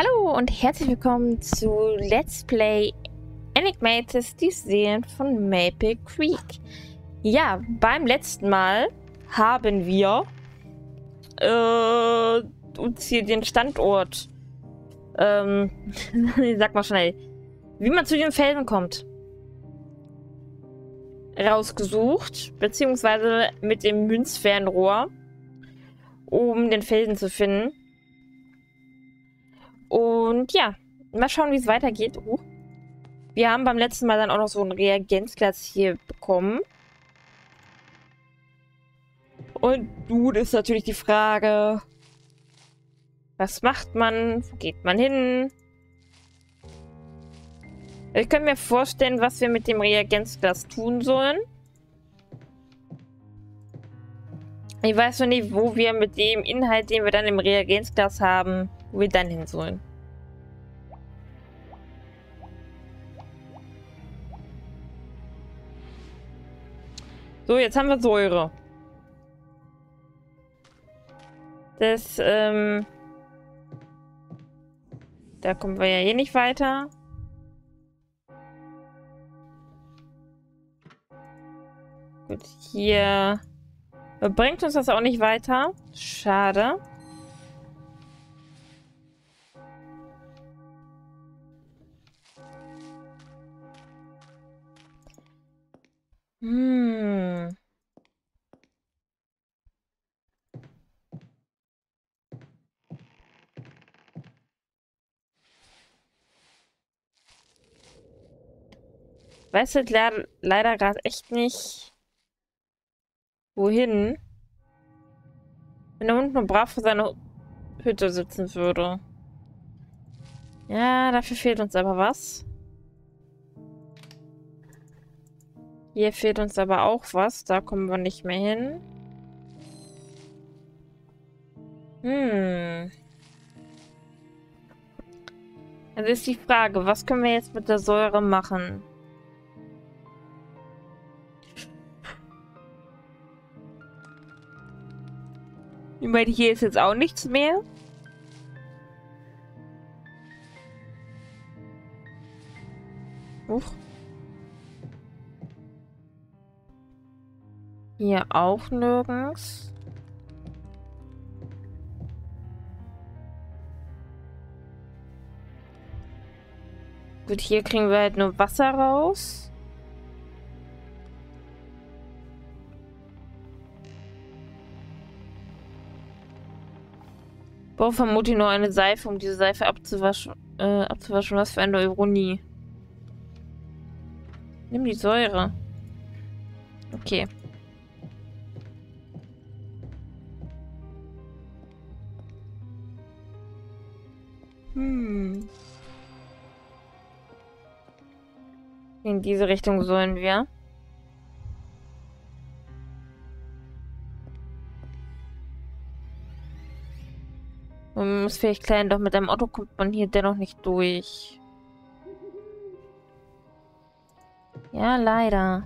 Hallo und herzlich willkommen zu Let's Play Enigmatis, die Seelen von Maple Creek. Ja, beim letzten Mal haben wir uns hier den Standort, sag mal schnell, wie man zu den Felsen kommt, rausgesucht, beziehungsweise mit dem Münzfernrohr, um den Felsen zu finden. Und ja, mal schauen, wie es weitergeht. Wir haben beim letzten Mal dann auch noch so ein Reagenzglas hier bekommen. Und nun ist natürlich die Frage, was macht man? Wo geht man hin? Ich kann mir vorstellen, was wir mit dem Reagenzglas tun sollen. Ich weiß noch nicht, wo wir mit dem Inhalt, den wir dann im Reagenzglas haben, wo wir dann hin sollen. So, jetzt haben wir Säure. Das, da kommen wir ja eh nicht weiter. Gut, hier bringt uns das auch nicht weiter. Schade. Weiß halt leider gerade echt nicht, wohin. Wenn der Hund nur brav vor seiner Hütte sitzen würde. Ja, dafür fehlt uns aber was. Hier fehlt uns aber auch was. Da kommen wir nicht mehr hin. Also ist die Frage, was können wir jetzt mit der Säure machen? Ich meine, hier ist jetzt auch nichts mehr. Uff. Hier auch nirgends. Gut, hier kriegen wir halt nur Wasser raus. Ich brauche vermutlich nur eine Seife, um diese Seife abzuwaschen. Was für eine Ironie. Nimm die Säure. Okay. In diese Richtung sollen wir. Man muss vielleicht klein, doch mit einem Auto kommt man hier dennoch nicht durch. Ja, leider.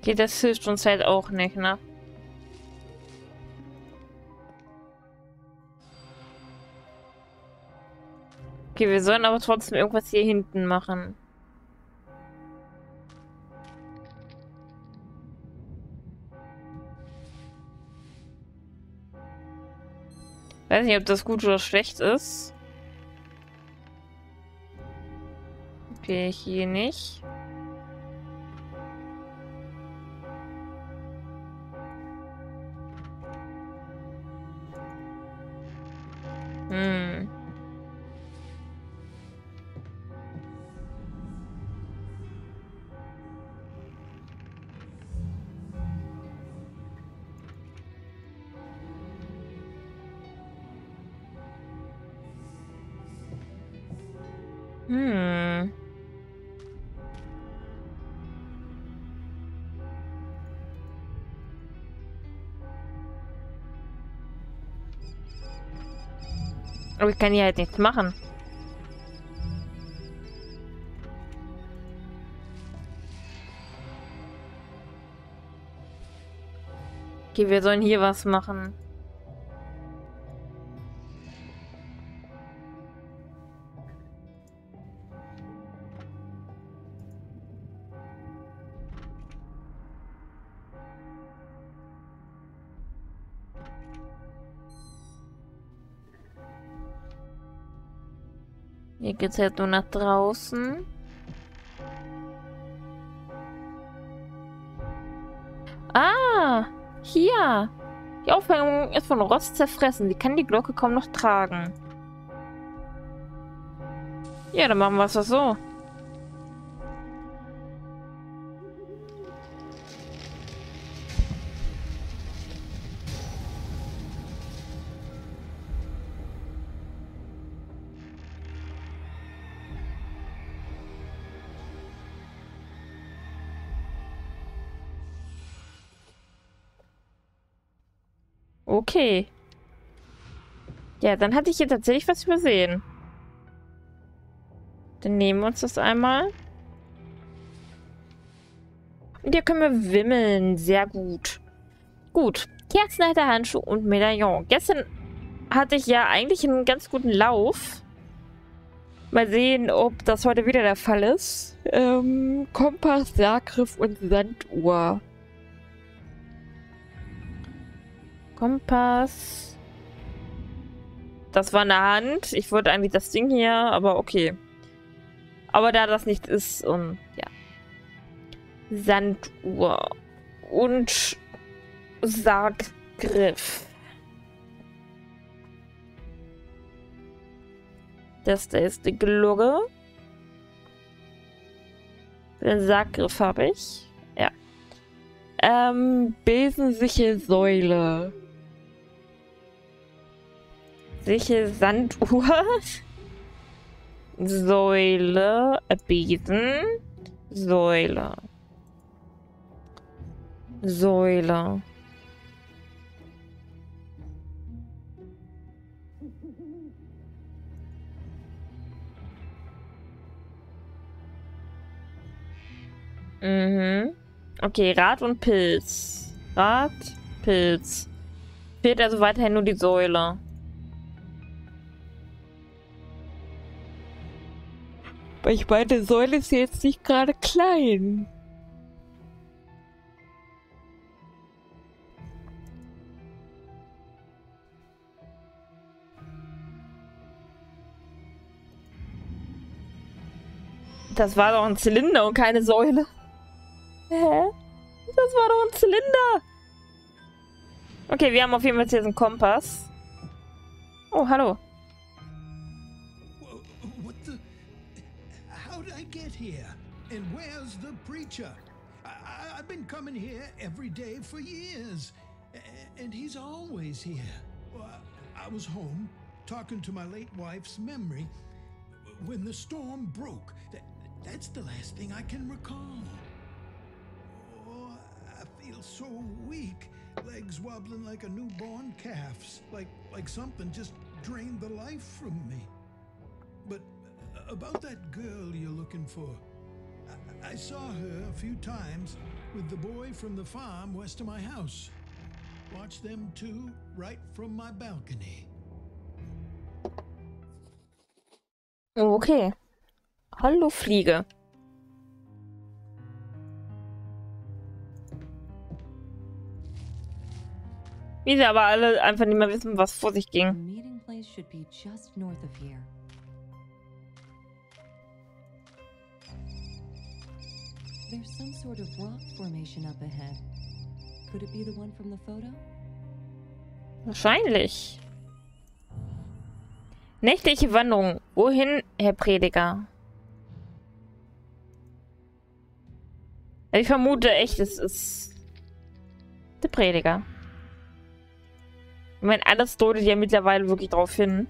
Okay, das hilft uns halt auch nicht, ne? Okay, wir sollen aber trotzdem irgendwas hier hinten machen. Weiß nicht, ob das gut oder schlecht ist. Okay, hier nicht. Aber ich kann hier halt nichts machen. Okay, wir sollen hier was machen. Hier geht's halt nur nach draußen. Ah, hier. Die Aufhängung ist von Rost zerfressen. Die kann die Glocke kaum noch tragen. Ja, dann machen wir es doch so. Okay. Ja, dann hatte ich hier tatsächlich was übersehen. Dann nehmen wir uns das einmal. Und hier können wir wimmeln. Sehr gut. Gut. Kerzenhalter, Handschuh und Medaillon. Gestern hatte ich ja eigentlich einen ganz guten Lauf. Mal sehen, ob das heute wieder der Fall ist. Kompass, Sargriff und Sanduhr. Kompass. Das war eine Hand. Ich wollte eigentlich das Ding hier, aber okay. Aber da das nicht ist, ja. Sanduhr. Und Sarggriff. Das da ist die Glocke. Den Sarggriff habe ich. Ja. Besensichel-Säule. Sichel-Sanduhr. Säule. Besen. Säule. Säule. Mhm. Okay, Rad und Pilz. Rad, Pilz. Fehlt also weiterhin nur die Säule. Aber ich meine, die Säule ist jetzt nicht gerade klein. Das war doch ein Zylinder und keine Säule. Hä? Das war doch ein Zylinder! Okay, wir haben auf jeden Fall jetzt einen Kompass. Oh, hallo. What the? How did I get here? And where's the preacher? I've been coming here every day for years. And he's always here. I was home, talking to my late wife's memory, when the storm broke. That's the last thing I can recall. Feel so weak, legs wobbling like a newborn calf's, like something just drained the life from me. But about that girl you're looking for, I saw her a few times with the boy from the farm west of my house. Watched them two right from my balcony. Okay. Hallo Fliege. Wie sie aber alle einfach nicht mehr wissen, was vor sich ging. Wahrscheinlich. Nächtliche Wanderung. Wohin, Herr Prediger? Ich vermute echt, es ist der Prediger. Ich meine, alles deutet ja mittlerweile wirklich drauf hin.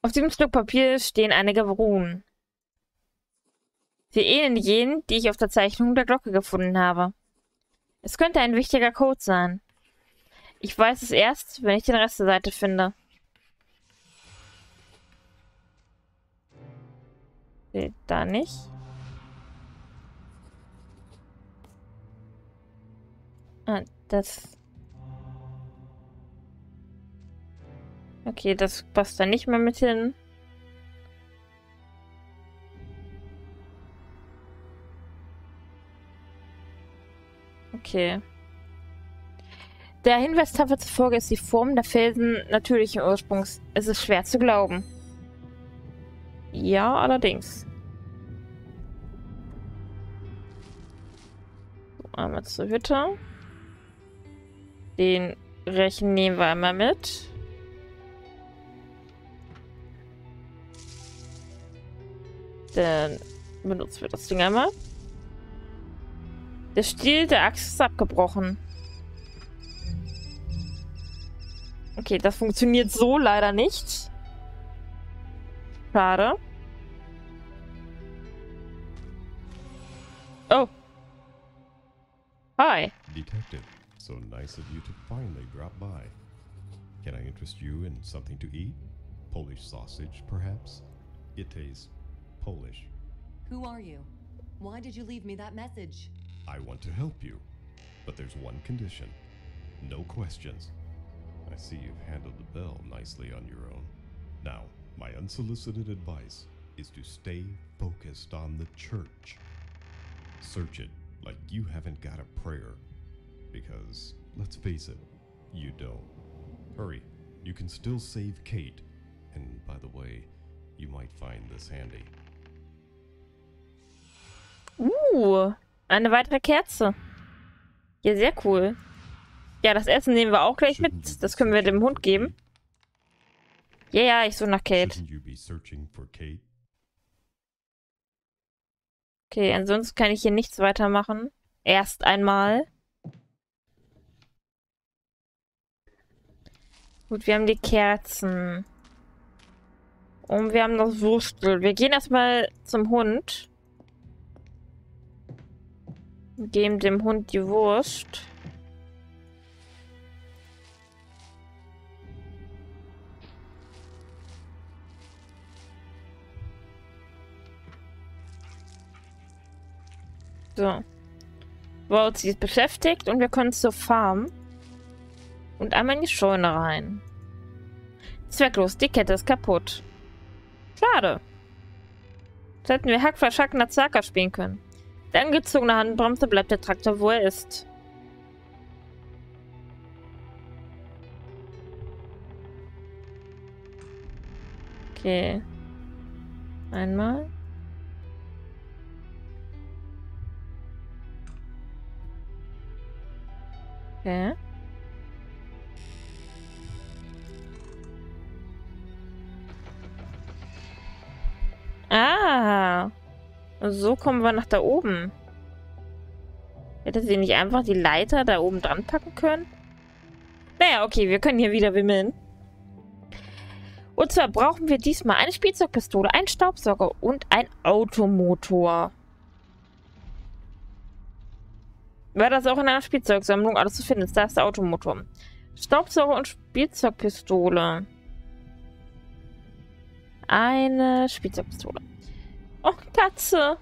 Auf diesem Stück Papier stehen einige Runen. Sie ähneln jenen, die ich auf der Zeichnung der Glocke gefunden habe. Es könnte ein wichtiger Code sein. Ich weiß es erst, wenn ich den Rest der Seite finde. Nee, da nicht. Ah, das... Okay, das passt da nicht mehr mit hin. Okay. Der Hinweistafel zufolge ist die Form der Felsen natürlichen Ursprungs. Es ist schwer zu glauben. Ja, allerdings. So, einmal zur Hütte. Den Rechen nehmen wir einmal mit. Dann benutzen wir das Ding einmal. Der Stiel der Axt ist abgebrochen. Okay, das funktioniert so leider nicht. Schade. Oh. Hi. Detective, so nice of you to finally drop by. Can I interest you in something to eat? Polish sausage, perhaps? It tastes Polish. Who are you? Why did you leave me that message? I want to help you, but there's one condition. No questions. I see you've handled the bell nicely on your own. Now, my unsolicited advice is to stay focused on the church. Search it like you haven't got a prayer, because, let's face it, you don't. Hurry, you can still save Kate, and by the way, you might find this handy. Ooh. Eine weitere Kerze. Ja, sehr cool. Ja, das Essen nehmen wir auch gleich mit. Das können wir dem Hund geben. Ja, ja, ich suche nach Kate. Okay, ansonsten kann ich hier nichts weitermachen. Erst einmal. Gut, wir haben die Kerzen. Und wir haben das Wurstel. Wir gehen erstmal zum Hund. Geben dem Hund die Wurst. So. Wolzi ist beschäftigt und wir können zur Farm. Und einmal in die Scheune rein. Zwecklos, die Kette ist kaputt. Schade. Jetzt hätten wir Hackfleisch, Hack, Nazaka spielen können. Der angezogene Handbremse bleibt der Traktor, wo er ist. Okay. Einmal. Okay. Ah! So kommen wir nach da oben. Hätte sie nicht einfach die Leiter da oben dran packen können? Naja, okay, wir können hier wieder wimmeln. Und zwar brauchen wir diesmal eine Spielzeugpistole, einen Staubsauger und einen Automotor. Weil das auch in einer Spielzeugsammlung alles zu finden ist. Da ist der Automotor. Staubsauger und Spielzeugpistole. Eine Spielzeugpistole. Oh, Katze.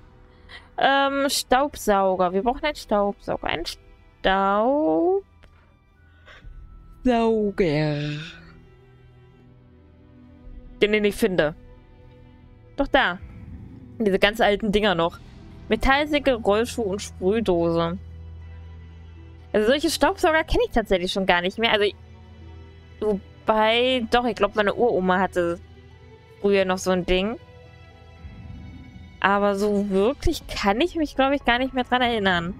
Staubsauger. Wir brauchen einen Staubsauger. Ein Staubsauger. Den ich finde. Doch da. Diese ganz alten Dinger noch. Metallsäge, Rollschuh und Sprühdose. Also solche Staubsauger kenne ich tatsächlich schon gar nicht mehr. Also, wobei, doch, ich glaube, meine Uroma hatte früher noch so ein Ding. Aber so wirklich kann ich mich, glaube ich, gar nicht mehr dran erinnern.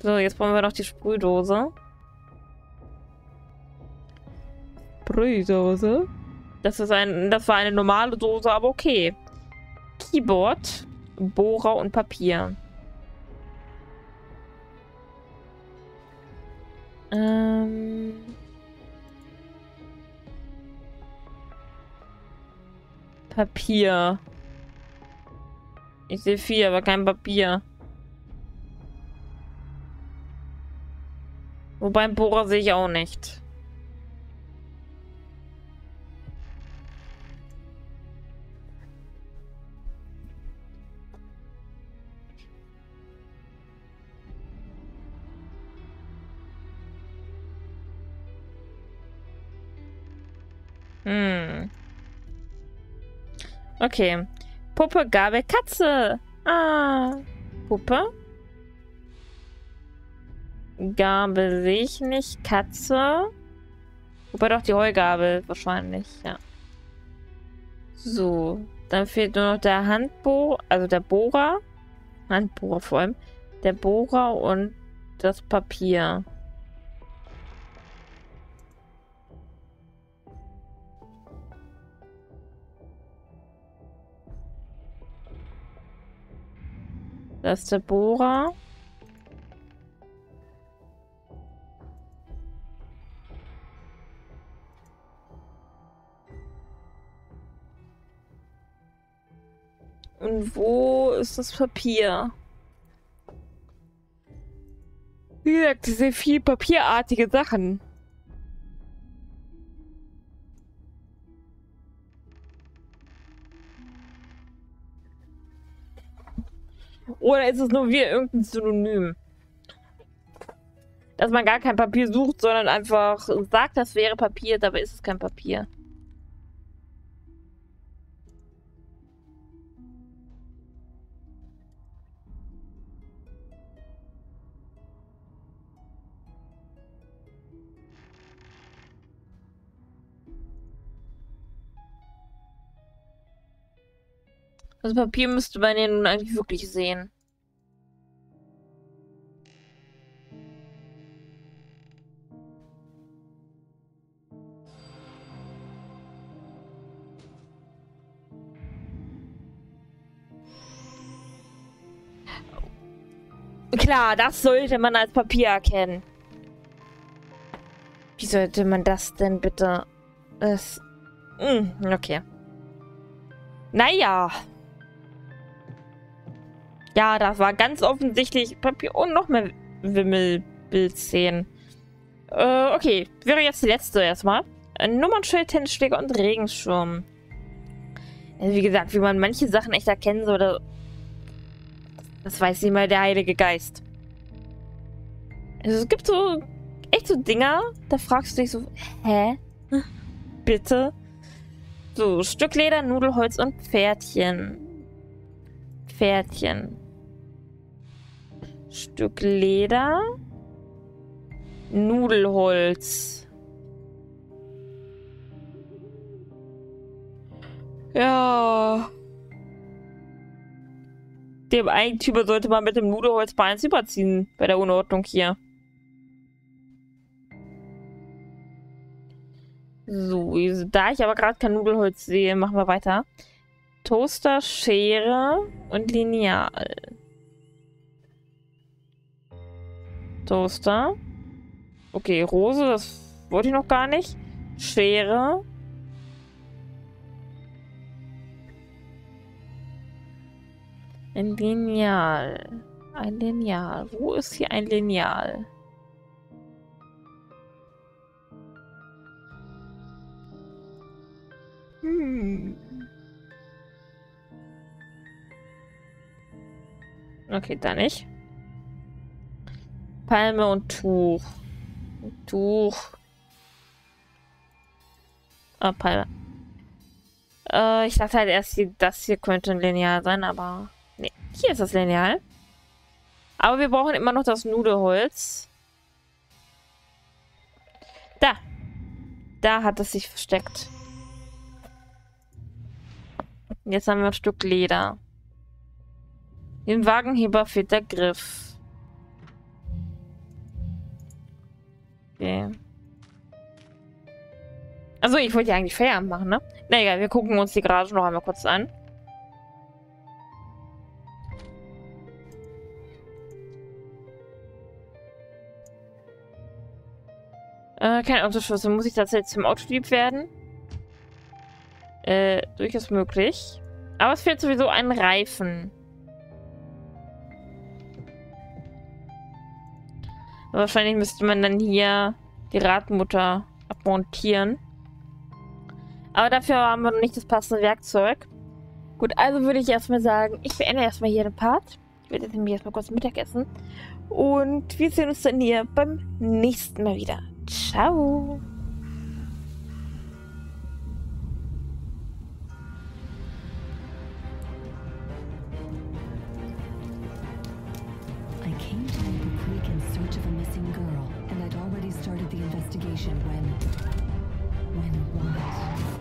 So, jetzt brauchen wir noch die Sprühdose. Sprühdose? Das war eine normale Dose, aber okay. Keyboard, Bohrer und Papier. Papier. Ich sehe viel, aber kein Papier. Wo Wobei einen Bohrer sehe ich auch nicht. Okay. Puppe, Gabel, Katze. Ah. Puppe. Gabel sehe ich nicht. Katze. Wobei doch die Heugabel wahrscheinlich, ja. So. Dann fehlt nur noch der Handbohrer, also der Bohrer. Handbohrer vor allem. Der Bohrer und das Papier. Das ist der Bohrer. Und wo ist das Papier? Wie gesagt, ich sehe viel papierartige Sachen. Oder ist es nur wie irgendein Synonym? Dass man gar kein Papier sucht, sondern einfach sagt, das wäre Papier, dabei ist es kein Papier. Das Papier müsste man ja nun eigentlich wirklich sehen. Klar, das sollte man als Papier erkennen. Wie sollte man das denn bitte... Das... Okay. Naja... Ja, das war ganz offensichtlich Papier und noch mehr Wimmelbildszenen. Okay, wäre jetzt die letzte erstmal. Nummernschild, Tennisschläger und Regenschirm. Wie gesagt, wie man manche Sachen echt erkennen sollte, das weiß nicht mal der Heilige Geist. Also es gibt so echt so Dinger, da fragst du dich so, hä? Bitte? So, Stück Leder, Nudelholz und Pferdchen. Pferdchen. Stück Leder. Nudelholz. Ja. Dem Eigentümer sollte man mit dem Nudelholz bei eins überziehen. Bei der Unordnung hier. So, da ich aber gerade kein Nudelholz sehe, machen wir weiter. Toaster, Schere und Lineal. Toaster. Okay, Rose, das wollte ich noch gar nicht. Schere. Ein Lineal. Ein Lineal. Wo ist hier ein Lineal? Okay, da nicht. Palme und Tuch. Tuch. Ah, Palme. Ich dachte halt erst, das hier könnte ein Lineal sein, aber... Nee, hier ist das Lineal. Aber wir brauchen immer noch das Nudelholz. Da. Da hat es sich versteckt. Jetzt haben wir ein Stück Leder. Im Wagenheber fehlt der Griff. Okay. Achso, ich wollte ja eigentlich Feierabend machen, ne? Na egal, wir gucken uns die Garage noch einmal kurz an. Kein Autoschlüssel. Muss ich tatsächlich zum Autodieb werden? Durchaus möglich. Aber es fehlt sowieso ein Reifen. Aber wahrscheinlich müsste man dann hier die Radmutter abmontieren. Aber dafür haben wir noch nicht das passende Werkzeug. Gut, also würde ich erstmal sagen, ich beende erstmal hier den Part. Ich werde jetzt nämlich erstmal kurz Mittag essen. Und wir sehen uns dann hier beim nächsten Mal wieder. Ciao! I came to Maple Creek in search of a missing girl, and I'd already started the investigation when... When what?